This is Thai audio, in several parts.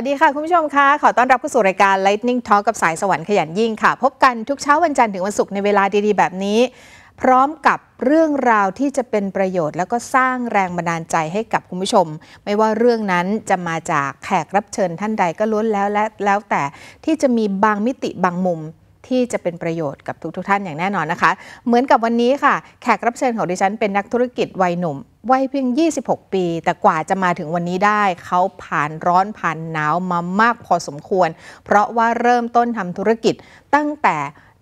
วัสดีค่ะคุณผู้ชมคะขอต้อนรับเข้าสู่รายการ Lightning Talk กับสายสวรรค์ขยันยิ่งค่ะพบกันทุกเช้าวันจันทร์ถึงวันศุกร์ในเวลาดีๆแบบนี้พร้อมกับเรื่องราวที่จะเป็นประโยชน์แล้วก็สร้างแรงบันดาลใจให้กับคุณผู้ชมไม่ว่าเรื่องนั้นจะมาจากแขกรับเชิญท่านใดก็ล้วนแล้วแต่ที่จะมีบางมิติบางมุมที่จะเป็นประโยชน์กับทุกท่านอย่างแน่นอนนะคะเหมือนกับวันนี้ค่ะแขกรับเชิญของดิฉันเป็นนักธุรกิจวัยหนุ่มวัยเพียง26ปีแต่กว่าจะมาถึงวันนี้ได้เขาผ่านร้อนผ่านหนาวมามากพอสมควรเพราะว่าเริ่มต้นทำธุรกิจตั้งแต่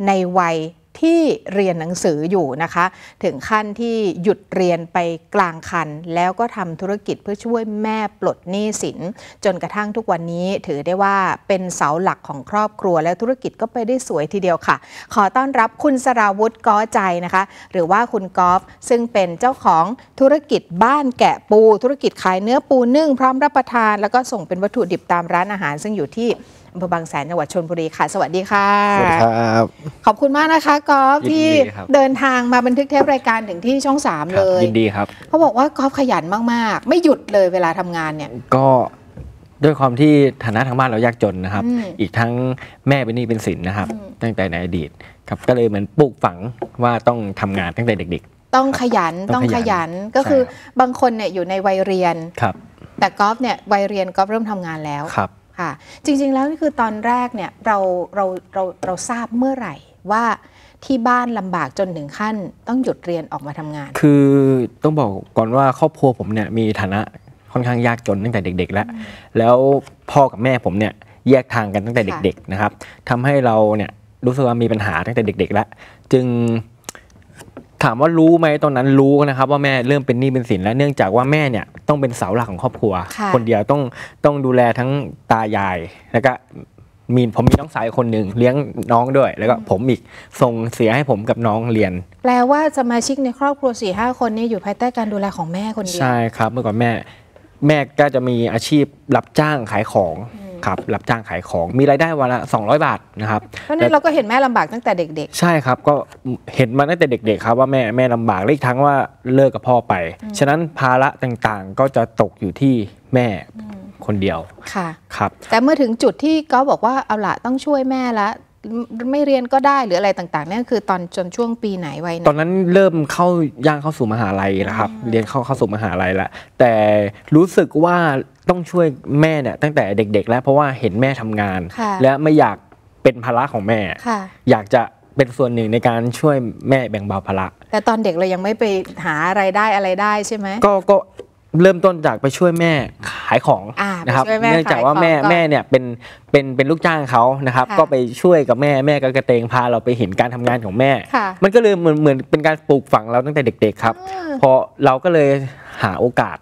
ในวัยที่เรียนหนังสืออยู่นะคะถึงขั้นที่หยุดเรียนไปกลางคันแล้วก็ทำธุรกิจเพื่อช่วยแม่ปลดหนี้สินจนกระทั่งทุกวันนี้ถือได้ว่าเป็นเสาหลักของครอบครัวและธุรกิจก็ไปได้สวยทีเดียวค่ะขอต้อนรับคุณสราวุธ ก้อใจนะคะหรือว่าคุณกอล์ฟซึ่งเป็นเจ้าของธุรกิจบ้านแกะปูธุรกิจขายเนื้อปูนึ่งพร้อมรับประทานแล้วก็ส่งเป็นวัตถุดิบตามร้านอาหารซึ่งอยู่ที่อำเภอบางแสนจังหวัดชลบุรีค่ะสวัสดีค่ะสวัสดีครับขอบคุณมากนะคะกอล์ฟที่เดินทางมาบันทึกเทปรายการถึงที่ช่อง3เลยยินดีครับเขาบอกว่ากอล์ฟขยันมากๆไม่หยุดเลยเวลาทำงานเนี่ยก็ด้วยความที่ฐานะทางบ้านเรายากจนนะครับอีกทั้งแม่เป็นหนี้เป็นสินนะครับตั้งแต่ในอดีตครับก็เลยเหมือนปลูกฝังว่าต้องทำงานตั้งแต่เด็กๆต้องขยันต้องขยันก็คือบางคนเนี่ยอยู่ในวัยเรียนครับแต่กอล์ฟเนี่ยวัยเรียนกอล์ฟเริ่มทำงานแล้วครับจริงๆแล้วนี่คือตอนแรกเนี่ยเราทราบเมื่อไหร่ว่าที่บ้านลำบากจนถึงขั้นต้องหยุดเรียนออกมาทำงานคือต้องบอกก่อนว่าครอบครัวผมเนี่ยมีฐานะค่อนข้างยากจนตั้งแต่เด็กๆแล้วพ่อกับแม่ผมเนี่ยแยกทางกันตั้งแต่เด็กๆนะครับทำให้เราเนี่ยรู้สึกว่ามีปัญหาตั้งแต่เด็กๆแล้วจึงถามว่ารู้ไหมตอนนั้นรู้นะครับว่าแม่เริ่มเป็นหนี้เป็นสินแล้วเนื่องจากว่าแม่เนี่ยต้องเป็นเสาหลักของครอบครัวคนเดียวต้องดูแลทั้งตายายแล้วก็ผมมีน้องสาวคนหนึ่งเลี้ยงน้องด้วยแล้วก็ผมอีกส่งเสียให้ผมกับน้องเรียนแปลว่าสมาชิกในครอบครัว 4-5 คนนี้อยู่ภายใต้การดูแลของแม่คนเดียวใช่ครับเมื่อก่อนแม่ก็จะมีอาชีพรับจ้างขายของครับรับจ้างขายของมีรายได้วันละ200บาทนะครับเพราะนั้นเราก็เห็นแม่ลำบากตั้งแต่เด็กๆใช่ครับก็เห็นมาตั้งแต่เด็กๆครับว่าแม่ลำบากและอีกทั้งว่าเลิกกับพ่อไปฉะนั้นภาระต่างๆก็จะตกอยู่ที่แม่คนเดียวค่ะครับแต่เมื่อถึงจุดที่เขาบอกว่าเอาละต้องช่วยแม่ละไม่เรียนก็ได้หรืออะไรต่างๆนั่นคือตอนจนช่วงปีไหนไว้ตอนนั้นเริ่มย่างเข้าสู่มหาลัยนะครับเรียนเข้าสู่มหาลัยแล้วแต่รู้สึกว่าต้องช่วยแม่เนี่ยตั้งแต่เด็กๆแล้วเพราะว่าเห็นแม่ทำงานและไม่อยากเป็นภาระของแม่อยากจะเป็นส่วนหนึ่งในการช่วยแม่แบ่งเบาภาระแต่ตอนเด็กเรายังไม่ไปหาอะไรได้ใช่ไหมก็เริ่มต้นจากไปช่วยแม่ขายของนะครับเนื่องจากว่าแม่เนี่ยเป็นลูกจ้างเขานะครับก็ไปช่วยกับแม่ก็กระเตงพาเราไปเห็นการทำงานของแม่มันก็เลยเหมือนเป็นการปลูกฝังเราตั้งแต่เด็กๆครับพอเราก็เลยหาโอกาส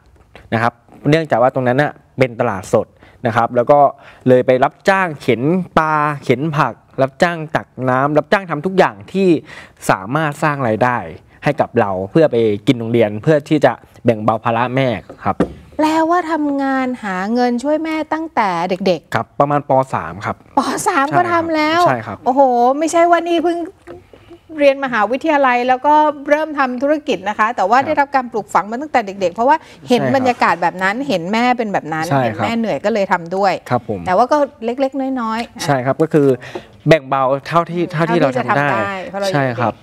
นะครับเนื่องจากว่าตรงนั้นน่ะเป็นตลาดสดนะครับแล้วก็เลยไปรับจ้างเข็นปลาเข็นผักรับจ้างตักน้ำรับจ้างทำทุกอย่างที่สามารถสร้างรายได้ให้กับเราเพื่อไปกินโรงเรียนเพื่อที่จะแบ่งเบาภาระแม่ครับแปลว่าทำงานหาเงินช่วยแม่ตั้งแต่เด็กๆครับประมาณป.3 ครับป.3 ก็ทำแล้วใช่ครับโอ้โหไม่ใช่ว่านี่เพิ่งเรียนมหาวิทยาลัยแล้วก็เริ่มทำธุรกิจนะคะแต่ว่าได้รับการปลูกฝังมาตั้งแต่เด็กๆเพราะว่าเห็นบรรยากาศแบบนั้นเห็นแม่เป็นแบบนั้นเห็นแม่เหนื่อยก็เลยทำด้วยครับผมแต่ว่าก็เล็กๆน้อยๆใช่ครับก็คือแบ่งเบาเท่าที่เราทำได้ใช่ครับ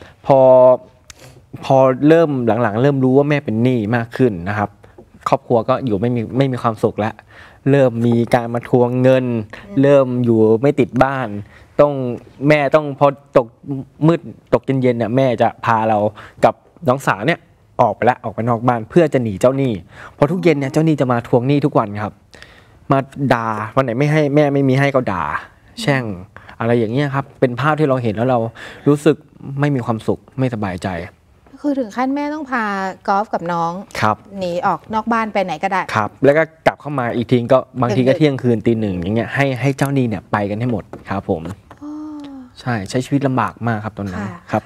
พอเริ่มหลังๆเริ่มรู้ว่าแม่เป็นหนี้มากขึ้นนะครับครอบครัวก็อยู่ไม่มีความสุขแล้วเริ่มมีการมาทวงเงินเริ่มอยู่ไม่ติดบ้านแม่ต้องพอตกมืดตกเย็นๆเนี่ยแม่จะพาเรากับน้องสาวเนี่ยออกไปนอกบ้านเพื่อจะหนีเจ้าหนี้พอทุกเย็นเนี่ยเจ้าหนี้จะมาทวงหนี้ทุกวันครับมาด่าวันไหนไม่ให้แม่ไม่มีให้ก็ด่าแช่งอะไรอย่างเงี้ยครับเป็นภาพที่เราเห็นแล้วเรารู้สึกไม่มีความสุขไม่สบายใจคือถึงขั้นแม่ต้องพากอล์ฟกับน้องหนีออกนอกบ้านไปไหนก็ได้ครับแล้วก็กลับเข้ามาอีกทีก็บางทีก็เที่ยงคืนตีหนึ่งอย่างเงี้ยให้เจ้าหนี้เนี่ยไปกันให้หมดครับผมใช่ใช้ชีวิตลำบากมากครับตอนนั้นครับ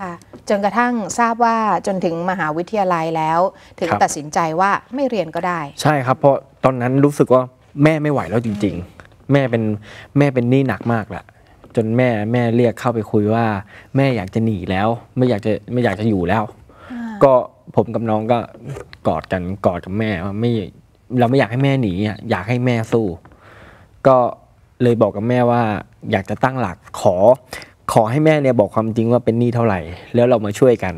จนกระทั่งทราบว่าจนถึงมหาวิทยาลัยแล้วถึงตัดสินใจว่าไม่เรียนก็ได้ใช่ครับเพราะตอนนั้นรู้สึกว่าแม่ไม่ไหวแล้วจริงๆแม่เป็นหนี้หนักมากละจนแม่เรียกเข้าไปคุยว่าแม่อยากจะหนีแล้วไม่อยากจะอยู่แล้วก็ผมกับน้องก็กอดกับแม่ว่าเราไม่อยากให้แม่หนีอยากให้แม่สู้ ก็เลยบอกกับแม่ว่าอยากจะตั้งหลักขอให้แม่เนี่ยบอกความจริงว่าเป็นหนี้เท่าไหร่แล้วเรามาช่วยกัน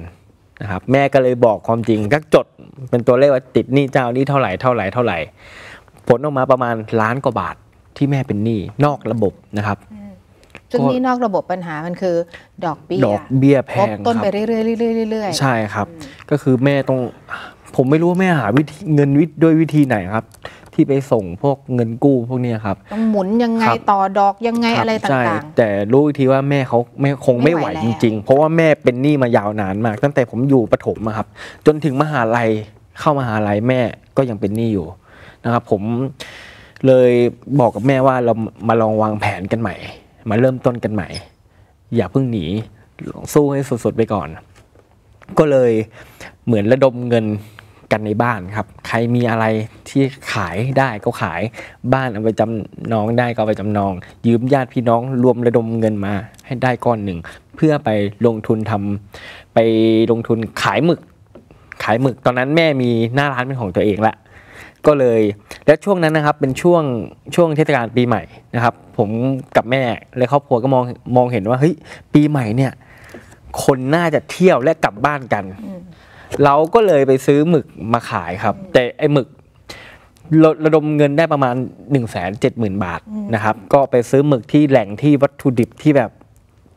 นะครับแม่ก็เลยบอกความจริงก็จดเป็นตัวเลขว่าติดหนี้เจ้านี้เท่าไหร่ผลออกมาประมาณ1,000,000 กว่าบาทที่แม่เป็นหนี้นอกระบบนะครับซึ่งนี่นอกระบบปัญหามันคือดอกเบี้ยแพงต้นไปเรื่อยๆใช่ครับก็คือแม่ต้องผมไม่รู้ว่าแม่หาวิธีเงินด้วยวิธีไหนครับที่ไปส่งพวกเงินกู้พวกนี้ครับต้องหมุนยังไงต่อดอกยังไงอะไรต่างๆแต่รู้ทีว่าแม่เขาคงไม่ไหวจริงๆเพราะว่าแม่เป็นหนี้มายาวนานมากตั้งแต่ผมอยู่ประถมครับจนถึงมหาลัยเข้ามหาลัยแม่ก็ยังเป็นหนี้อยู่นะครับผมเลยบอกกับแม่ว่าเรามาลองวางแผนกันใหม่มาเริ่มต้นกันใหม่อย่าเพิ่งหนีสู้ให้สุดๆไปก่อนก็เลยเหมือนระดมเงินกันในบ้านครับใครมีอะไรที่ขายได้ก็ขายบ้านเอาไปจำนองได้ก็ไปจำนองยืมญาติพี่น้องรวมระดมเงินมาให้ได้ก้อนหนึ่งเพื่อไปลงทุนขายหมึกตอนนั้นแม่มีหน้าร้านเป็นของตัวเองละก็เลยและช่วงนั้นนะครับเป็นช่วงเทศกาลปีใหม่นะครับผมกับแม่และครอบครัวก็มองเห็นว่าเฮ้ยปีใหม่เนี่ยคนน่าจะเที่ยวและกลับบ้านกันเราก็เลยไปซื้อหมึกมาขายครับแต่ไอ้หมึกระดมเงินได้ประมาณ 170,000 บาทนะครับก็ไปซื้อหมึกที่แหล่งที่วัตถุดิบที่แบบ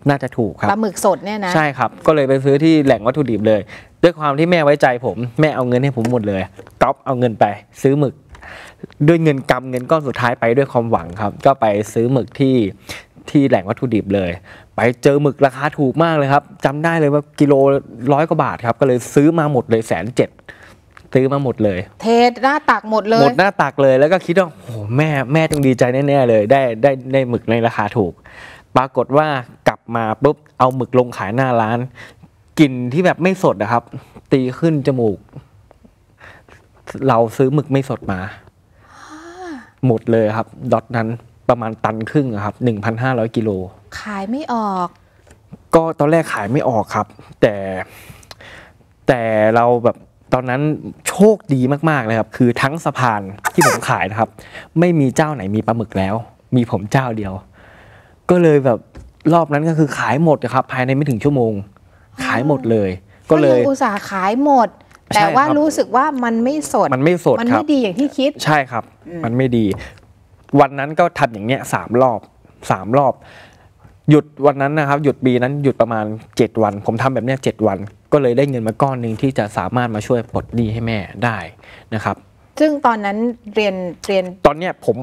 น่าจะถูกครับปลาหมึกสดเนี่ยนะใช่ครับก็เลยไปซื้อที่แหล่งวัตถุดิบเลยด้วยความที่แม่ไว้ใจผมแม่เอาเงินให้ผมหมดเลยก๊อปเอาเงินไปซื้อหมึกด้วยเงินกำเงินก้อนสุดท้ายไปด้วยความหวังครับก็ไปซื้อหมึกที่แหล่งวัตถุดิบเลยไปเจอหมึกราคาถูกมากเลยครับจำได้เลยว่ากิโล100 กว่าบาทครับก็เลยซื้อมาหมดเลย170,000ซื้อมาหมดเลยเทหน้าตักหมดเลยแล้วก็คิดว่าโอ้แม่ต้องดีใจแน่ๆเลยได้หมึกในราคาถูกปรากฏว่ากลับมาปุ๊บเอาหมึกลงขายหน้าร้านกลิ่นที่แบบไม่สดนะครับตีขึ้นจมูกเราซื้อหมึกไม่สดมาหมดเลยครับดอทนั้นประมาณ1.5 ตันครับ 1,500 กิโลขายไม่ออกก็ตอนแรกขายไม่ออกครับแต่เราแบบตอนนั้นโชคดีมากๆเลยครับคือทั้งสะพานที่ผมขายนะครับไม่มีเจ้าไหนมีปลาหมึกแล้วมีผมเจ้าเดียวก็เลยแบบรอบนั้นก็คือขายหมดครับภายในไม่ถึงชั่วโมงขายหมดเลยก็เลยอุตส่าห์ขายหมดแต่ว่ารู้สึกว่ามันไม่สดมันไม่ดีอย่างที่คิดใช่ครับมันไม่ดีวันนั้นก็ทำอย่างเนี้ย3 รอบหยุดวันนั้นนะครับหยุดปีนั้นหยุดประมาณ7 วันผมทำแบบเนี้ย7 วันก็เลยได้เงินมาก้อนหนึ่งที่จะสามารถมาช่วยปลดหนี้ให้แม่ได้นะครับซึ่งตอนนั้นเรียนตอนเนี้ยผม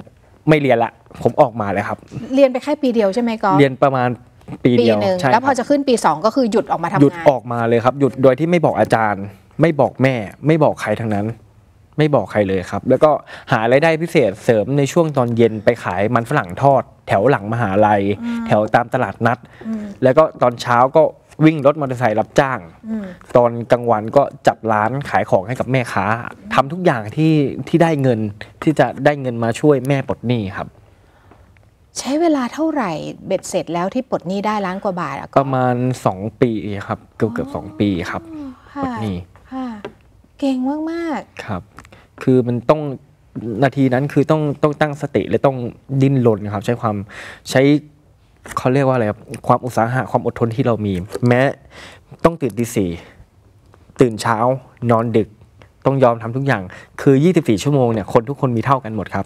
ไม่เรียนละผมออกมาเลยครับเรียนไปแค่ปีเดียวใช่ไหมก็เรียนประมาณปีเดียวแล้วพอจะขึ้นปี2ก็คือหยุดออกมาทำงานหยุดออกมาเลยครับหยุดโดยที่ไม่บอกอาจารย์ไม่บอกแม่ไม่บอกใครทั้งนั้นไม่บอกใครเลยครับแล้วก็หารายได้พิเศษเสริมในช่วงตอนเย็นไปขายมันฝรั่งทอดแถวหลังมหาลัยแถวตามตลาดนัดแล้วก็ตอนเช้าก็วิ่งรถมอเตอร์ไซค์รับจ้างตอนกลางวันก็จัดร้านขายของให้กับแม่ค้าทำทุกอย่างที่ได้เงินที่จะได้เงินมาช่วยแม่ปลดหนี้ครับใช้เวลาเท่าไหร่เบ็ดเสร็จแล้วที่ปลดหนี้ได้1,000,000 กว่าบาทประมาณ2 ปีครับเกือบ2 ปีครับปลดหนี้เก่งมากๆครับคือมันต้องนาทีนั้นคือต้องตั้งสติและต้องดิ้นรนครับใช้เขาเรียกว่าอะไรครับความอุตสาหะความอดทนที่เรามีแม้ต้องตื่นตี 4ตื่นเช้านอนดึกต้องยอมทำทุกอย่างคือ24 ชั่วโมงเนี่ยคนทุกคนมีเท่ากันหมดครับ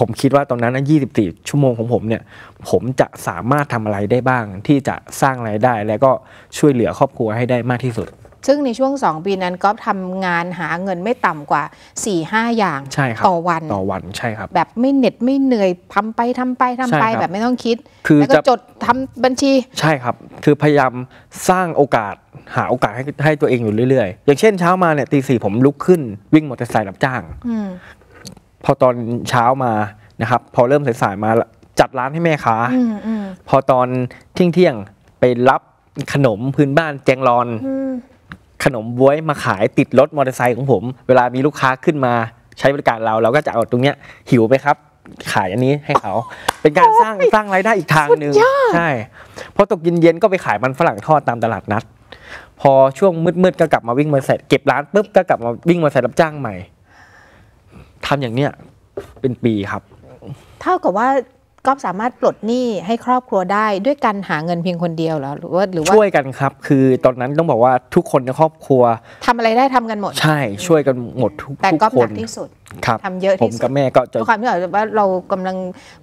ผมคิดว่าตอนนั้นนะ24 ชั่วโมงของผมเนี่ยผมจะสามารถทำอะไรได้บ้างที่จะสร้างรายได้และก็ช่วยเหลือครอบครัวให้ได้มากที่สุดซึ่งในช่วง2 ปีนั้นก็ทำงานหาเงินไม่ต่ำกว่า 4-5 อย่างต่อวันใช่ครับแบบไม่เหน็ดไม่เหนื่อยทำไปแบบไม่ต้องคิดแล้วก็จดทำบัญชีใช่ครับคือพยายามสร้างโอกาสหาโอกาสให้ตัวเองอยู่เรื่อยๆอย่างเช่นเช้ามาเนี่ยตี 4ผมลุกขึ้นวิ่งมอเตอร์ไซค์รับจ้างพอตอนเช้ามานะครับพอเริ่มสายๆมาจัดร้านให้แม่ค้าพอตอนเที่ยงไปรับขนมพื้นบ้านแจงรอนขนมบ๊วยมาขายติดรถมอเตอร์ไซค์ของผมเวลามีลูกค้าขึ้นมาใช้บริการเราก็จะเอาตรงเนี้ยหิวไหมครับขายอันนี้ให้เขาเป็นการสร้างรายได้อีกทางหนึ่งใช่พอตกเย็นก็ไปขายมันฝรั่งทอดตามตลาดนัดพอช่วงมืดก็กลับมาวิ่งมาใส่เก็บร้านปุ๊บก็กลับมาวิ่งมาใส่รับจ้างใหม่ทำอย่างเนี้ยเป็นปีครับ เท่ากับว่าก๊อฟสามารถปลดหนี้ให้ครอบครัวได้ด้วยการหาเงินเพียงคนเดียวเหรอหรือว่าช่วยกันครับคือตอนนั้นต้องบอกว่าทุกคนในครอบครัวทำอะไรได้ทำกันหมดใช่ช่วยกันหมดทุกคนแต่ก๊อฟหนักที่สุดครับทำเยอะที่สุดผมกับแม่ก็จะด้วยความที่ว่าเรากำลัง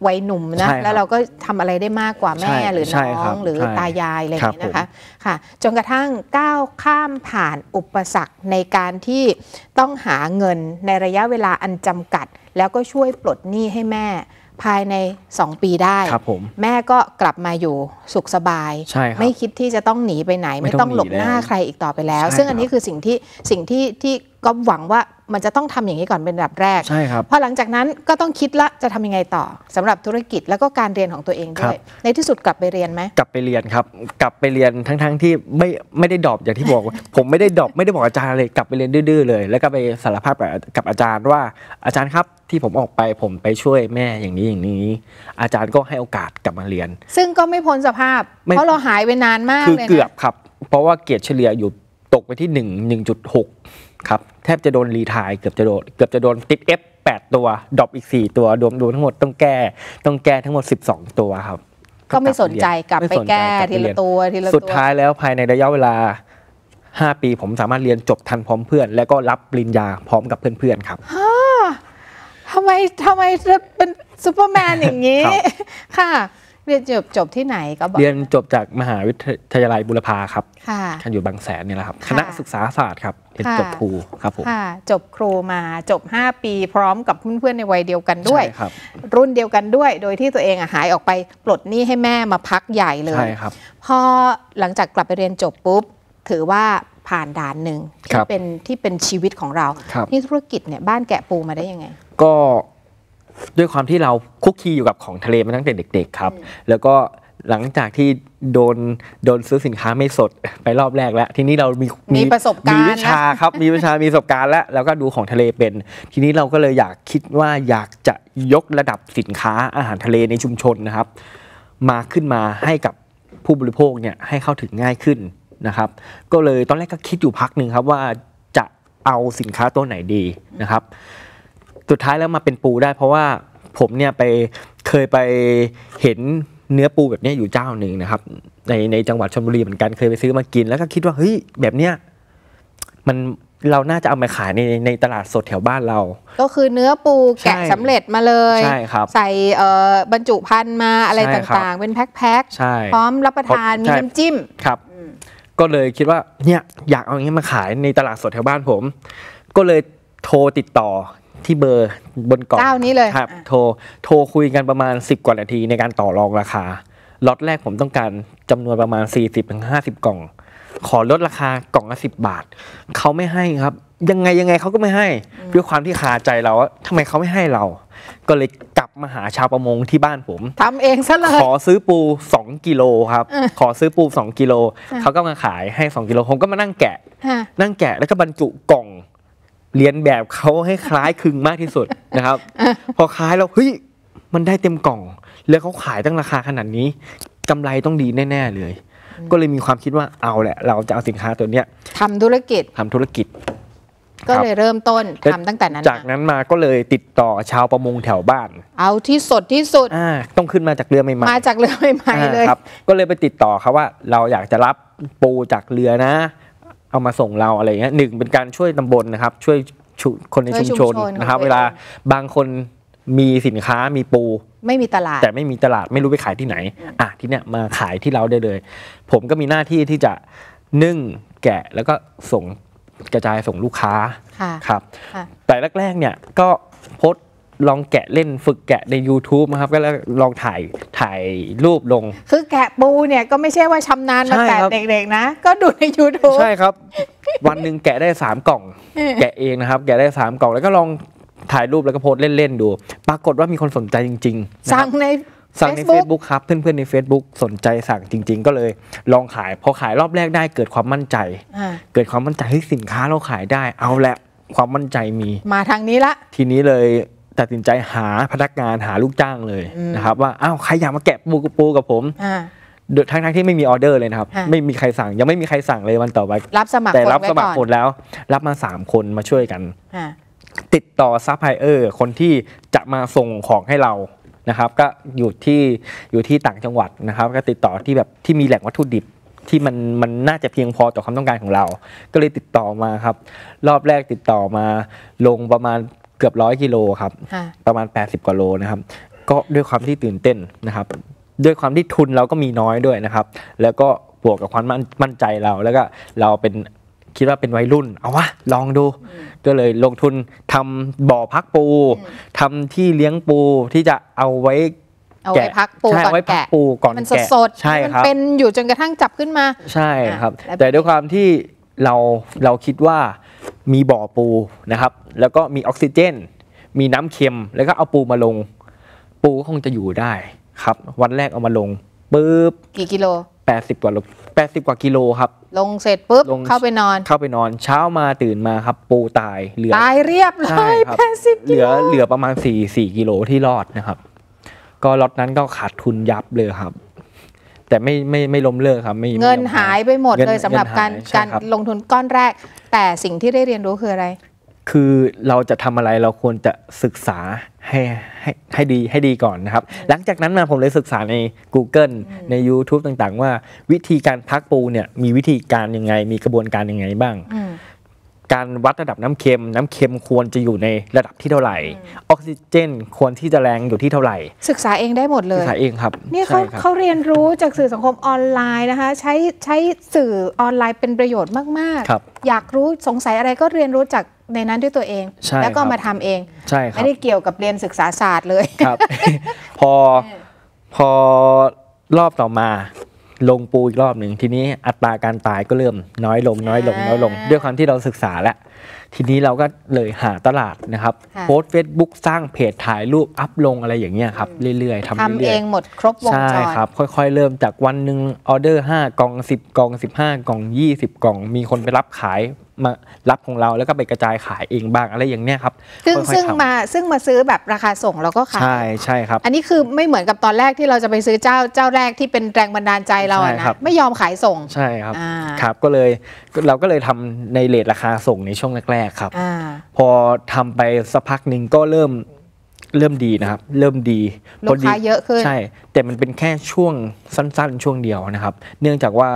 วัยหนุ่มนะแล้วเราก็ทำอะไรได้มากกว่าแม่หรือน้องหรือตายายอะไรอย่างนี้นะคะค่ะจนกระทั่งก้าวข้ามผ่านอุปสรรคในการที่ต้องหาเงินในระยะเวลาอันจำกัดแล้วก็ช่วยปลดหนี้ให้แม่ภายใน2ปีได้แม่ก็กลับมาอยู่สุขสบายไม่คิดที่จะต้องหนีไปไหนไม่ต้องหลบหน้าใครอีกต่อไปแล้วซึ่งอันนี้คือสิ่งที่ก็หวังว่ามันจะต้องทำอย่างนี้ก่อนเป็นระดับแรกใช่ครับพอหลังจากนั้นก็ต้องคิดละจะทำยังไงต่อสำหรับธุรกิจแล้วก็การเรียนของตัวเองด้วยในที่สุดกลับไปเรียนไหมกลับไปเรียนครับกลับไปเรียนทั้งที่ไม่ได้ดรอปอย่างที่บอกผมไม่ได้ดรอปไม่ได้บอกอาจารย์เลยกลับไปเรียนดื้อเลยแล้วก็ไปสารภาพกับอาจารย์ว่าอาจารย์ครับที่ผมออกไปผมไปช่วยแม่อย่างนี้อย่างนี้อาจารย์ก็ให้โอกาสกลับมาเรียนซึ่งก็ไม่พ้นสภาพเพราะเราหายไปนานมากคือเกือบครับเพราะว่าเกรดเฉลี่ยอยู่ตกไปที่1.6ครับแทบจะโดนรีไทร์เกือบจะโดนติด F 8ตัวดรอปอีก4ตัวรวมทั้งหมดต้องแก้ทั้งหมด12ตัวครับก็ไม่สนใจกลับไปแก้ทีละตัวสุดท้ายแล้วภายในระยะเวลา5ปีผมสามารถเรียนจบทันพร้อมเพื่อนแล้วก็รับปริญญาพร้อมกับเพื่อนๆครับทำไมเป็นซูเปอร์แมนอย่างนี้ค่ะเรียนจบที่ไหนก็บอกเรียนจบจากมหาวิทยาลัยบุรพาครับค่ะอยู่บางแสนนี่แหละครับคณะศึกษาศาสตร์ครับเป็นจบครูครับผมจบครูมาจบ5ปีพร้อมกับเพื่อนๆในวัยเดียวกันด้วยรุ่นเดียวกันด้วยโดยที่ตัวเองหายออกไปปลดหนี้ให้แม่มาพักใหญ่เลยใช่ครับพอหลังจากกลับไปเรียนจบปุ๊บถือว่าผ่านด่านหนึ่งที่เป็นชีวิตของเราที่ธุรกิจเนี่ยบ้านแกะปูมาได้ยังไงก็ด้วยความที่เราคุกคีอยู่กับของทะเลมาตั้งแต่เด็กๆครับแล้วก็หลังจากที่โดนซื้อสินค้าไม่สดไปรอบแรกแล้วทีนี้เรามีประสบการณ์มีวิชาครับมีวิชามีประสบการณ์แล้วก็ดูของทะเลเป็นทีนี้เราก็เลยอยากคิดว่าอยากจะยกระดับสินค้าอาหารทะเลในชุมชนนะครับมาขึ้นมาให้กับผู้บริโภคเนี่ยให้เข้าถึงง่ายขึ้นนะครับก็เลยตอนแรกก็คิดอยู่พักหนึ่งครับว่าจะเอาสินค้าตัวไหนดีนะครับสุดท้ายแล้วมาเป็นปูได้เพราะว่าผมเนี่ยเคยไปเห็นเนื้อปูแบบนี้อยู่เจ้าหนึ่งนะครับในจังหวัดชลบุรีเหมือนกันเคยไปซื้อมากินแล้วก็คิดว่าเฮ้ยแบบเนี้ยมันเราน่าจะเอามาขายในตลาดสดแถวบ้านเราก็คือเนื้อปูแกะสำเร็จมาเลยใส่บรรจุภัณฑ์มาอะไรต่างๆเป็นแพ็คๆพร้อมรับประทานมีน้ำจิ้มครับก็เลยคิดว่าเนี่ยอยากเอาอย่างนี้มาขายในตลาดสดแถวบ้านผมก็เลยโทรติดต่อที่เบอร์บนกล่องเจ้านี้เลยครับโทรคุยกันประมาณ10กว่านาทีในการต่อรองราคาล็อตแรกผมต้องการจำนวนประมาณ 40-50 กล่องขอลดราคากล่องละ10 บาทเขาไม่ให้ครับยังไงเขาก็ไม่ให้ด้วยความที่คาใจเราว่าทำไมเขาไม่ให้เราก็เลยกลับมาหาชาวประมงที่บ้านผมทำเองซะเลยขอซื้อปู2 กิโลครับขอซื้อปู2 กิโลเขาก็มาขายให้2 กิโลผมก็มานั่งแกะแล้วก็บรรจุกล่องเรียนแบบเขาให้คล้ายคลึงมากที่สุดนะครับพอคล้ายเราเฮ้ยมันได้เต็มกล่องแล้วเขาขายตั้งราคาขนาดนี้กำไรต้องดีแน่ๆเลยก็เลยมีความคิดว่าเอาแหละเราจะเอาสินค้าตัวเนี้ยทำธุรกิจก็เลยเริ่มต้นทำตั้งแต่นั้นจากนั้นมาก็เลยติดต่อชาวประมงแถวบ้านเอาที่สดที่สุดต้องขึ้นมาจากเรือใหม่ๆมาจากเรือใหม่ๆเลยครับก็เลยไปติดต่อเขาว่าเราอยากจะรับปูจากเรือนะเอามาส่งเราอะไรเงี้ยหนึ่งเป็นการช่วยตำบลนะครับช่วยคนในชุมชนนะครับเวลาบางคนมีสินค้ามีปูไม่มีตลาดแต่ไม่มีตลาดไม่รู้ไปขายที่ไหนที่เนี้ยมาขายที่เราได้เลยผมก็มีหน้าที่ที่จะนึ่งแกะแล้วก็ส่งกระจายส่งลูกค้าครับแต่แรกๆเนี่ยก็โพสลองแกะเล่นฝึกแกะใน YouTube นะครับก็แล้วลองถ่ายรูปลงคือแกะปูเนี่ยก็ไม่ใช่ว่าชำนาญมาแต่เด็กๆนะก็ดูใน YouTube ใช่ครับวันหนึ่งแกะได้3 กล่องแกะเองนะครับแกะได้3 กล่องแล้วก็ลองถ่ายรูปแล้วก็โพสเล่นๆดูปรากฏว่ามีคนสนใจจริงๆสั่งใน Facebook ครับเพื่อนๆใน Facebook สนใจสั่งจริงๆก็เลยลองขายพอขายรอบแรกได้เกิดความมั่นใจให้สินค้าเราขายได้เอาแหละความมั่นใจมีมาทางนี้ละทีนี้เลยตัดสินใจหาพนักงานหาลูกจ้างเลยนะครับว่าอ้าวใครอยากมาแกะปูกับผมทั้งที่ไม่มีออเดอร์เลยนะครับไม่มีใครสั่งยังไม่มีใครสั่งเลยวันต่อไปแต่รับสมัครคนแล้วรับมา3 คนมาช่วยกันติดต่อซัพพลายเออร์คนที่จะมาส่งของให้เรา นะครับก็อยู่ที่ต่างจังหวัดนะครับก็ติดต่อที่แบบที่มีแหล่งวัตถุดิบที่มันน่าจะเพียงพอต่อความต้องการของเราก็เลยติดต่อมาครับรอบแรกติดต่อมาลงประมาณเกือบ100 กิโลครับประมาณ80 กว่าโลนะครับก็ด้วยความที่ตื่นเต้นนะครับด้วยความที่ทุนเราก็มีน้อยด้วยนะครับแล้วก็บวกกับความมั่นใจเราแล้วก็เราเป็นคิดว่าเป็นวัยรุ่นเอาวะลองดูก็เลยลงทุนทำบ่อพักปูทำที่เลี้ยงปูที่จะเอาไว้พักปูก่อนแกะมันสดๆใช่ครับมันเป็นอยู่จนกระทั่งจับขึ้นมาใช่ครับแต่ด้วยความที่เราคิดว่ามีบ่อปูนะครับแล้วก็มีออกซิเจนมีน้ำเค็มแล้วก็เอาปูมาลงปูก็คงจะอยู่ได้ครับวันแรกเอามาลงปึ๊บกี่กิโล80 กว่ากิโลครับลงเสร็จปุ๊บเข้าไปนอนเช้ามาตื่นมาครับปูตายเหลือตายเรียบเลย80 กิโลเหลือประมาณ4 กิโลที่รอดนะครับก็ล็อตนั้นก็ขาดทุนยับเลยครับแต่ไม่ล้มเลิกครับเงินหายไปหมดเลยสำหรับการลงทุนก้อนแรกแต่สิ่งที่ได้เรียนรู้คืออะไรคือเราจะทำอะไรเราควรจะศึกษาให้ดีก่อนนะครับหลังจากนั้นมาผมเลยศึกษาใน Google ใน YouTube ต่างๆว่าวิธีการพักปูเนี่ยมีวิธีการยังไงมีกระบวนการยังไงบ้างการวัดระดับน้ำเค็มควรจะอยู่ในระดับที่เท่าไหร่ออกซิเจนควรที่จะแรงอยู่ที่เท่าไหร่ศึกษาเองได้หมดเลยศึกษาเองครับนี่เขาเรียนรู้จากสื่อสังคมออนไลน์นะคะใช้สื่อออนไลน์เป็นประโยชน์มากๆอยากรู้สงสัยอะไรก็เรียนรู้จากในนั้นด้วยตัวเองแล้วก็มาทำเองไม่ได้เกี่ยวกับเรียนศึกษาศาสตร์เลยครับพอรอบต่อมาลงปูอีกรอบหนึ่งทีนี้อัตราการตายก็เริ่มน้อยลงด้วยความที่เราศึกษาแล้วทีนี้เราก็เลยหาตลาดนะครับโพสต์เฟซบุ๊กสร้างเพจถ่ายรูปอัพลงอะไรอย่างเงี้ยครับเรื่อยๆทำเองหมดครบวงจรใช่ครับค่อยๆเริ่มจากวันหนึ่งออเดอร์5 กล่อง10 กล่อง15 กล่อง20 กล่องมีคนไปรับขายมารับของเราแล้วก็ไปกระจายขายเองบ้างอะไรอย่างเนี้ยครับซึ่งมาซื้อแบบราคาส่งเราก็ขายใช่ครับอันนี้คือไม่เหมือนกับตอนแรกที่เราจะไปซื้อเจ้าแรกที่เป็นแรงบันดาลใจเราอะนะไม่ยอมขายส่งใช่ครับครับก็เลยเราก็ทำในเรทราคาส่งในช่วงแรกๆครับพอทำไปสักพักหนึ่งก็เริ่มดีนะครับเริ่มดีลูกค้าเยอะขึ้นใช่แต่มันเป็นแค่ช่วงสั้นๆช่วงเดียวนะครับเนื่องจากว่า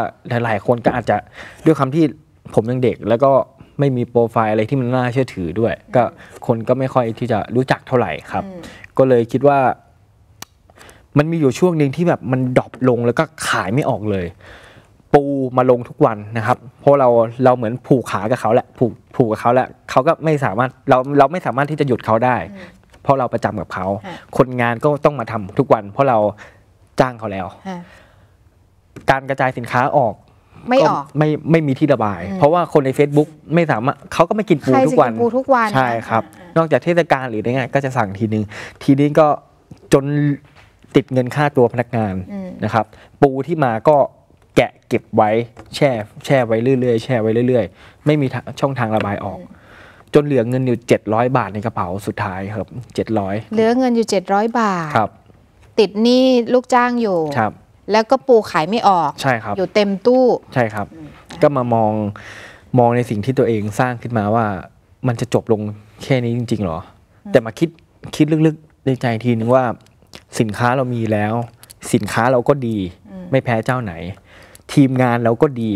หลายๆคนก็อาจจะด้วยคำที่ผมยังเด็กแล้วก็ไม่มีโปรไฟล์อะไรที่มันน่าเชื่อถือด้วยก็คนก็ไม่ค่อยที่จะรู้จักเท่าไหร่ครับก็เลยคิดว่ามันมีอยู่ช่วงหนึ่งที่แบบมันดรอปลงแล้วก็ขายไม่ออกเลยปูมาลงทุกวันนะครับเพราะเราเหมือนผูกขากับเขาแหละผูกกับเขาแหละเขาก็ไม่สามารถเราไม่สามารถที่จะหยุดเขาได้เพราะเราประจำกับเขาคนงานก็ต้องมาทำทุกวันเพราะเราจ้างเขาแล้วการกระจายสินค้าออกไม่มีที่ระบายเพราะว่าคนใน Facebook ไม่สามารถเขาก็ไม่กินปูทุกวันใช่ครับนอกจากเทศกาลหรืออะไรเงี้ยก็จะสั่งทีนึงก็จนติดเงินค่าตัวพนักงานนะครับปูที่มาก็แกะเก็บไว้แช่ไว้เรื่อยๆไม่มีช่องทางระบายออกจนเหลือเงินอยู่700 บาทในกระเป๋าสุดท้ายครับ700เหลือเงินอยู่700 บาทครับติดหนี้ลูกจ้างอยู่ครับแล้วก็ปูขายไม่ออกใช่ครับอยู่เต็มตู้ใช่ครับก็มามองในสิ่งที่ตัวเองสร้างขึ้นมาว่ามันจะจบลงแค่นี้จริงๆหรอแต่มาคิดลึกๆในใจทีนึงว่าสินค้าเรามีแล้วสินค้าเราก็ดีไม่แพ้เจ้าไหนทีมงานเราก็ดี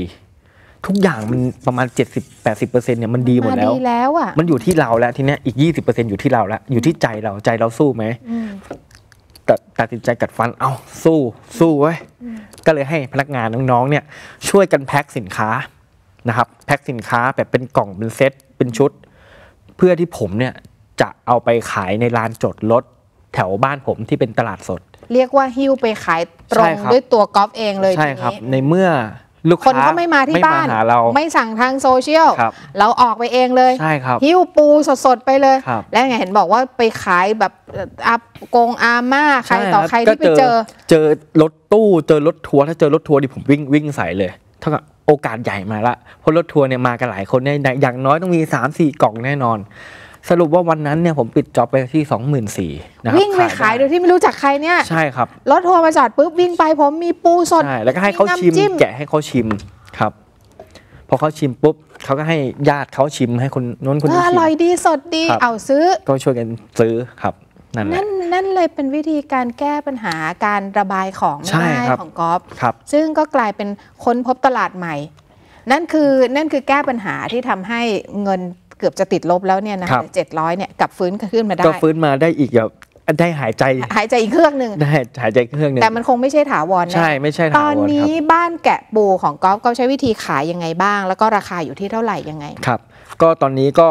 ทุกอย่างมันประมาณ 70-80% เนี่ยมันดีหมดแล้วอ่ะมันอยู่ที่เราแล้วทีเนี้ยอีก 20% อยู่ที่เราแล้วอยู่ที่ใจเราสู้ไหมตัดสินใจกัดฟันเอาสู้ไว้ก็เลยให้พนักงานน้องๆเนี่ยช่วยกันแพ็คสินค้านะครับแพ็คสินค้าแบบเป็นกล่องเป็นเซตเป็นชุดเพื่อที่ผมเนี่ยจะเอาไปขายในลานจอดรถแถวบ้านผมที่เป็นตลาดสดเรียกว่าหิ้วไปขายตรงด้วยตัวกอล์ฟเองเลยใช่ครับในเมื่อลูกค้าคนก็ไม่มาที่บ้านไม่สั่งทางโซเชียลเราออกไปเองเลยใช่ครับหิ้วปูสดๆไปเลยแล้วไงเห็นบอกว่าไปขายแบบอาม่าใครต่อใครที่ไปเจอรถตู้เจอรถทัวร์ถ้าเจอรถทัวร์ดิผมวิ่งใส่เลยเท่ากับโอกาสใหญ่มาละเพราะรถทัวร์เนี่ยมากันหลายคนเนี่ยอย่างน้อยต้องมี 3-4 กล่องแน่นอนสรุปว่าวันนั้นเนี่ยผมปิดจ็อบไปที่ 24,000 นะครับวิ่งไปขายโดยที่ไม่รู้จักใครเนี่ยใช่ครับรถทัวร์มาจอดปุ๊บวิ่งไปผมมีปูสดแล้วก็ให้เขาชิมแกะให้เขาชิมครับพอเขาชิมปุ๊บเขาก็ให้ญาติเขาชิมให้คนนู้นคนนี้ชิมอร่อยดีสดดีเอาซื้อก็ช่วยกันซื้อครับ นั่นเลยเป็นวิธีการแก้ปัญหาการระบายของไม่ได้ของกอล์ฟซึ่งก็กลายเป็นค้นพบตลาดใหม่นั่นคือแก้ปัญหาที่ทำให้เงินเกือบจะติดลบแล้วเนี่ยนะ700เนี่ยกลับฟื้นขึ้นมาได้ก็ฟื้นมาได้อีกแบบได้หายใจอีกเครื่องหนึ่งได้หายใจเครื่องหนึ่งแต่มันคงไม่ใช่ถาวรนะใช่ไม่ใช่ถาวรตอนนี้บ้านแกะปูของกอล์ฟเขาใช้วิธีขายยังไงบ้างแล้วก็ราคาอยู่ที่เท่าไหร่ยังไงครับก็ตอนนี้ก็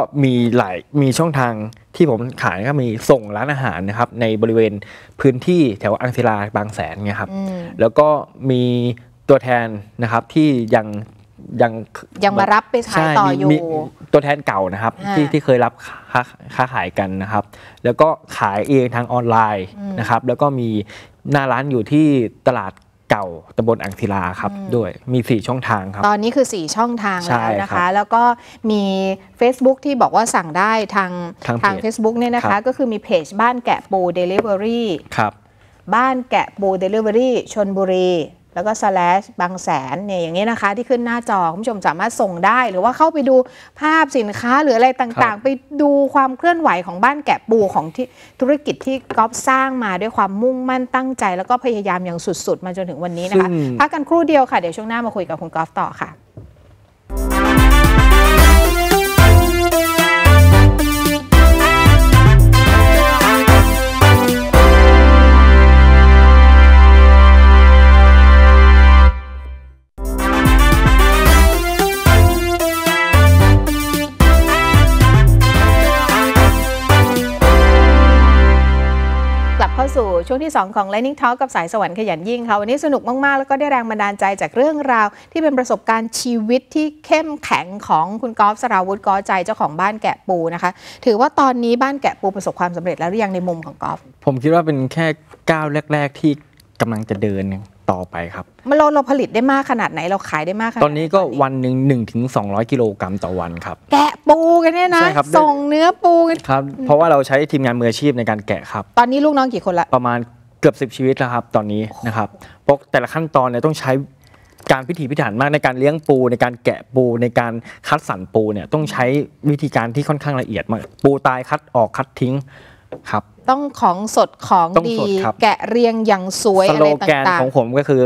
มีช่องทางที่ผมขายก็มีส่งร้านอาหารนะครับในบริเวณพื้นที่แถวอังศิลาบางแสนเนี่ยครับแล้วก็มีตัวแทนนะครับที่ยังมารับไปขายต่ออยู่ตัวแทนเก่านะครับที่เคยรับค้าขายกันนะครับแล้วก็ขายเองทางออนไลน์นะครับแล้วก็มีหน้าร้านอยู่ที่ตลาดเก่าตำบลอังศิลาครับด้วยมี4ช่องทางครับตอนนี้คือ4ช่องทางแล้วนะคะแล้วก็มี Facebook ที่บอกว่าสั่งได้ทาง Facebook เนี่ยนะคะก็คือมีเพจบ้านแกะปู Delivery ครับบ้านแกะปู Delivery ชลบุรีแล้วก็ slash บางแสนเนี่ยอย่างนี้นะคะที่ขึ้นหน้าจอคุณผู้ชมสามารถส่งได้หรือว่าเข้าไปดูภาพสินค้าหรืออะไรต่างๆไปดูความเคลื่อนไหวของบ้านแกะปูของที่ธุรกิจที่ก๊อฟสร้างมาด้วยความมุ่งมั่นตั้งใจแล้วก็พยายามอย่างสุดๆมาจนถึงวันนี้นะคะพักกันครู่เดียวค่ะเดี๋ยวช่วงหน้ามาคุยกับคุณก๊อฟต่อค่ะช่วงที่2ของ Lightning Talk กับสายสวรรค์ขยันยิ่งค่ะวันนี้สนุกมากๆแล้วก็ได้แรงบันดาลใจจากเรื่องราวที่เป็นประสบการณ์ชีวิตที่เข้มแข็งของคุณกอล์ฟสราวุธ ก้อใจเจ้าของบ้านแกะปูนะคะถือว่าตอนนี้บ้านแกะปูประสบความสำเร็จแล้วหรือยังในมุมของกอล์ฟผมคิดว่าเป็นแค่ก้าวแรกๆที่กำลังจะเดินต่อไปครับเราผลิตได้มากขนาดไหนเราขายได้มากขนาดไหนตอนนี้ก็วันหนึ่ง1 ถึง 200 กิโลกรัมต่อวันครับแกะปูกันเนี่ยนะส่งเนื้อปูกันครับเพราะว่าเราใช้ทีมงานมืออาชีพในการแกะครับตอนนี้ลูกน้องกี่คนละประมาณเกือบ10ชีวิตแล้วครับตอนนี้นะครับเพราะแต่ละขั้นตอนเนี่ยต้องใช้การพิถีพิถันมากในการเลี้ยงปูในการแกะปูในการคัดสรรปูเนี่ยต้องใช้วิธีการที่ค่อนข้างละเอียดมากปูตายคัดออกคัดทิ้งครับต้องของสดของดีแกะเรียงอย่างสวยอะไรต่างๆสโลแกนของผมก็คือ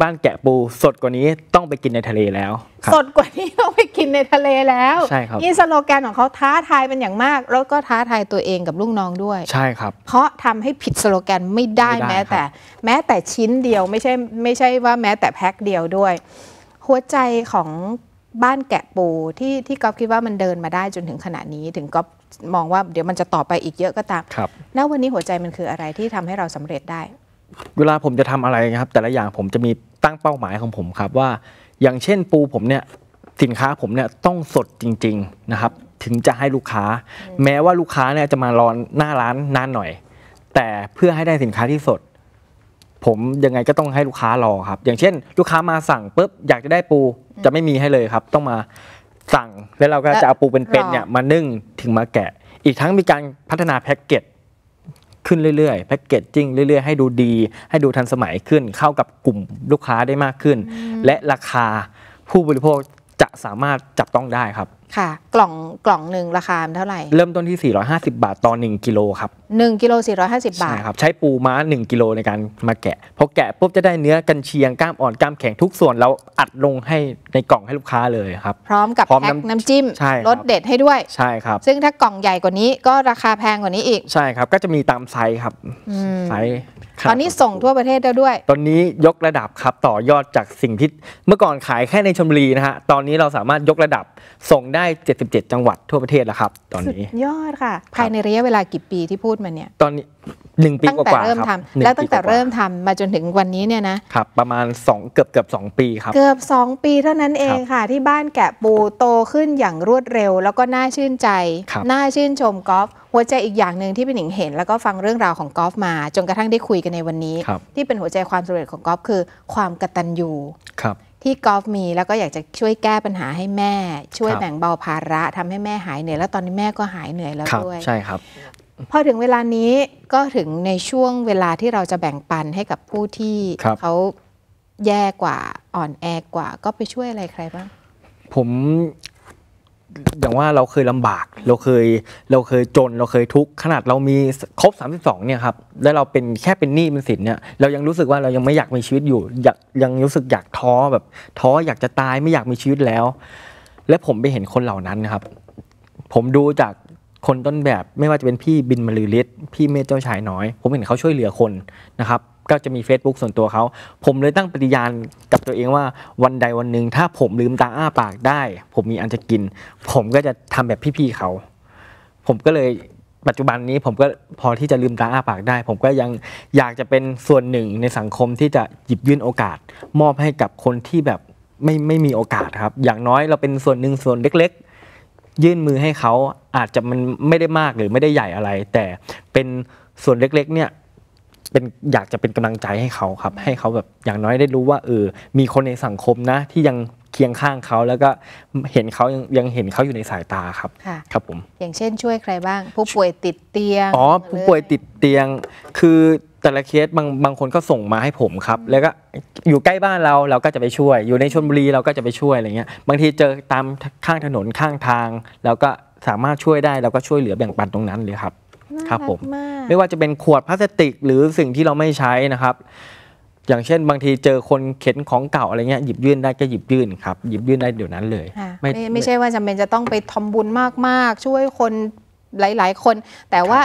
บ้านแกะปูสดกว่านี้ต้องไปกินในทะเลแล้วสดกว่านี้ต้องไปกินในทะเลแล้วใช่ครับนี่สโลแกนของเขาท้าทายเป็นอย่างมากแล้วก็ท้าทายตัวเองกับลูกน้องด้วยใช่ครับเพราะทำให้ผิดสโลแกนไม่ได้แม้แต่ชิ้นเดียวไม่ใช่ว่าแม้แต่แพ็คเดียวด้วยหัวใจของบ้านแกะปูที่ก๊อฟคิดว่ามันเดินมาได้จนถึงขณะนี้ถึงก๊อฟมองว่าเดี๋ยวมันจะต่อไปอีกเยอะก็ตามณวันนี้หัวใจมันคืออะไรที่ทำให้เราสำเร็จได้เวลาผมจะทำอะไรครับแต่ละอย่างผมจะมีตั้งเป้าหมายของผมครับว่าอย่างเช่นปูผมเนี่ยสินค้าผมเนี่ยต้องสดจริงๆนะครับถึงจะให้ลูกค้าแม้ว่าลูกค้าเนี่ยจะมารอหน้าร้านนานหน่อยแต่เพื่อให้ได้สินค้าที่สดผมยังไงก็ต้องให้ลูกค้ารอครับอย่างเช่นลูกค้ามาสั่งปุ๊บอยากจะได้ปูจะไม่มีให้เลยครับต้องมาสั่งแล้วเราก็จะเอาปูเป็นๆเนี่ยมานึ่งถึงมาแกะอีกทั้งมีการพัฒนาแพ็กเกจขึ้นเรื่อยๆแพ็กเกจจิ้งเรื่อยๆให้ดูดีให้ดูทันสมัยขึ้นเข้ากับกลุ่มลูกค้าได้มากขึ้นและราคาผู้บริโภคจะสามารถจับต้องได้ครับค่ะกล่องหนึ่งราคาเท่าไหร่เริ่มต้นที่450บาทต่อ1กิโลครับ1กิโล450บาทใช่ครับใช้ปูม้า1กิโลในการมาแกะพอแกะปุ๊บจะได้เนื้อกันเชียงกล้ามอ่อนกล้ามแข็งทุกส่วนเราอัดลงให้ในกล่องให้ลูกค้าเลยครับพร้อมกับแพ็คน้ำจิ้มรสเด็ดให้ด้วยใช่ครับซึ่งถ้ากล่องใหญ่กว่านี้ก็ราคาแพงกว่านี้อีกใช่ครับก็จะมีตามไซส์ครับไซส์ตอนนี้ส่งทั่วประเทศแล้วด้วยตอนนี้ยกระดับครับต่อยอดจากสิ่งที่เมื่อก่อนขายแค่ในชลบุรีนะฮะตอนนี้เราสามารถยกระดับส่งได้77จังหวัดทั่วประเทศแล้วครับตอนนี้ยอดค่ะภายในระยะเวลากี่ปีที่พูดมาเนี่ยตอนนี้1 ปีกว่าๆครับแล้วตั้งแต่เริ่มทำมาจนถึงวันนี้เนี่ยนะครับประมาณเกือบ2ปีครับเกือบ2ปีเท่านั้นเองค่ะที่บ้านแกะปูโตขึ้นอย่างรวดเร็วแล้วก็น่าชื่นใจน่าชื่นชมกอล์ฟหัวใจอีกอย่างหนึ่งที่พี่หนิงเห็นแล้วก็ฟังเรื่องราวของกอล์ฟมาจนกระทั่งได้คุยกันในวันนี้ที่เป็นหัวใจความสำเร็จของกอล์ฟคือความกตัญญูที่กอล์ฟมีแล้วก็อยากจะช่วยแก้ปัญหาให้แม่ช่วยแบ่งเบาภาระทำให้แม่หายเหนื่อยแล้วตอนนี้แม่ก็หายเหนื่อยแล้วด้วยใช่ครับพอถึงเวลานี้ก็ถึงในช่วงเวลาที่เราจะแบ่งปันให้กับผู้ที่เขาแย่กว่าอ่อนแอกว่าก็ไปช่วยอะไรใครบ้างผม อย่างว่าเราเคยลำบากเราเคยจนเราเคยทุกข์ขนาดเรามีครบ32เนี่ยครับแล้วเราเป็นแค่เป็นหนี้เป็นสินเนี่ยเรายังรู้สึกว่าเรายังไม่อยากมีชีวิตอยู่ยังรู้สึกอยากท้อแบบท้ออยากจะตายไม่อยากมีชีวิตแล้วและผมไปเห็นคนเหล่านั้นนะครับผมดูจากคนต้นแบบไม่ว่าจะเป็นพี่บินมลือฤทธิ์พี่เมธเจ้าชายน้อยผมเห็นเขาช่วยเหลือคนนะครับก็จะมี Facebook ส่วนตัวเขาผมเลยตั้งปฏิญาณกับตัวเองว่าวันใดวันหนึ่งถ้าผมลืมตาอ้าปากได้ผมมีอันจะกินผมก็จะทำแบบพี่ๆเขาผมก็เลยปัจจุบันนี้ผมก็พอที่จะลืมตาอ้าปากได้ผมก็ยังอยากจะเป็นส่วนหนึ่งในสังคมที่จะหยิบยื่นโอกาสมอบให้กับคนที่แบบไม่มีโอกาสครับอย่างน้อยเราเป็นส่วนหนึ่งส่วนเล็กๆยื่นมือให้เขาอาจจะมันไม่ได้มากหรือไม่ได้ใหญ่อะไรแต่เป็นส่วนเล็กๆเนี่ยเป็นอยากจะเป็นกำลังใจให้เขาครับให้เขาแบบอย่างน้อยได้รู้ว่ามีคนในสังคมนะที่ยังเคียงข้างเขาแล้วก็เห็นเขายังเห็นเขาอยู่ในสายตาครับครับผมอย่างเช่นช่วยใครบ้างผู้ป่วยติดเตียงผู้ป่วยติดเตียงคือแต่ละเคสบางคนก็ส่งมาให้ผมครับแล้วก็อยู่ใกล้บ้านเราก็จะไปช่วยอยู่ในชลบุรีเราก็จะไปช่วยอะไรเงี้ยบางทีเจอตามข้างถนนข้างทางเราก็สามารถช่วยได้เราก็ช่วยเหลือแบ่งปันตรงนั้นเลยครับครับผมไม่ว่าจะเป็นขวดพลาสติกหรือสิ่งที่เราไม่ใช้นะครับอย่างเช่นบางทีเจอคนเข็นของเก่าอะไรเงี้ยหยิบยื่นได้ก็หยิบยื่นครับหยิบยื่นได้เดี๋ยวนั้นเลยไม่ใช่ว่าจำเป็นจะต้องไปทำบุญมากๆช่วยคนหลายๆคนแต่ว่า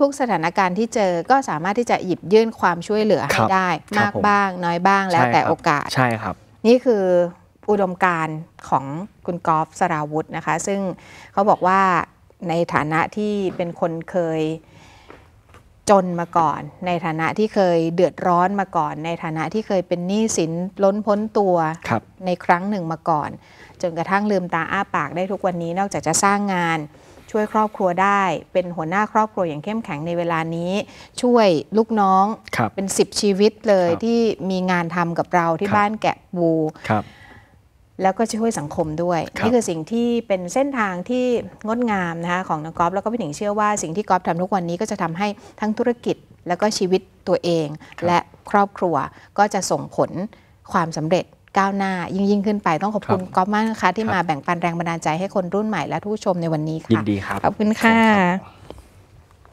ทุกๆสถานการณ์ที่เจอก็สามารถที่จะหยิบยื่นความช่วยเหลือให้ได้มากบ้างน้อยบ้างแล้วแต่โอกาสใช่ครับนี่คืออุดมการณ์ของคุณกอล์ฟ สราวุธนะคะซึ่งเขาบอกว่าในฐานะที่เป็นคนเคยจนมาก่อนในฐานะที่เคยเดือดร้อนมาก่อนในฐานะที่เคยเป็นหนี้สินล้นพ้นตัวในครั้งหนึ่งมาก่อนจนกระทั่งลืมตาอ้าปากได้ทุกวันนี้นอกจากจะสร้างงานช่วยครอบครัวได้เป็นหัวหน้าครอบครัวอย่างเข้มแข็งในเวลานี้ช่วยลูกน้องเป็น10ชีวิตเลยที่มีงานทำกับเราที่บ้านแกะปูแล้วก็ช่วยสังคมด้วยนี่คือสิ่งที่เป็นเส้นทางที่งดงามนะคะของน้องก๊อฟแล้วก็พี่หนิงเชื่อว่าสิ่งที่ก๊อฟทำทุกวันนี้ก็จะทำให้ทั้งธุรกิจแล้วก็ชีวิตตัวเองและครอบครัวก็จะส่งผลความสำเร็จก้าวหน้ายิ่งขึ้นไปต้องขอบคุณก๊อฟมากนะคะที่มาแบ่งปันแรงบันดาลใจให้คนรุ่นใหม่และผู้ชมในวันนี้ค่ะยินดีครับขอบคุณค่ะ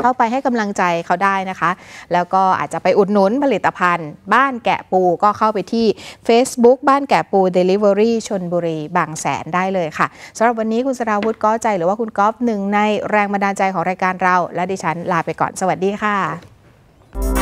เข้าไปให้กำลังใจเขาได้นะคะแล้วก็อาจจะไปอุดหนุนผลิตภัณฑ์บ้านแกะปูก็เข้าไปที่ Facebook บ้านแกะปู Delivery ชลบุรีบางแสนได้เลยค่ะสำหรับวันนี้คุณสราวุธก้อใจหรือว่าคุณก๊อฟหนึ่งในแรงบันดาลใจของรายการเราและดิฉันลาไปก่อนสวัสดีค่ะ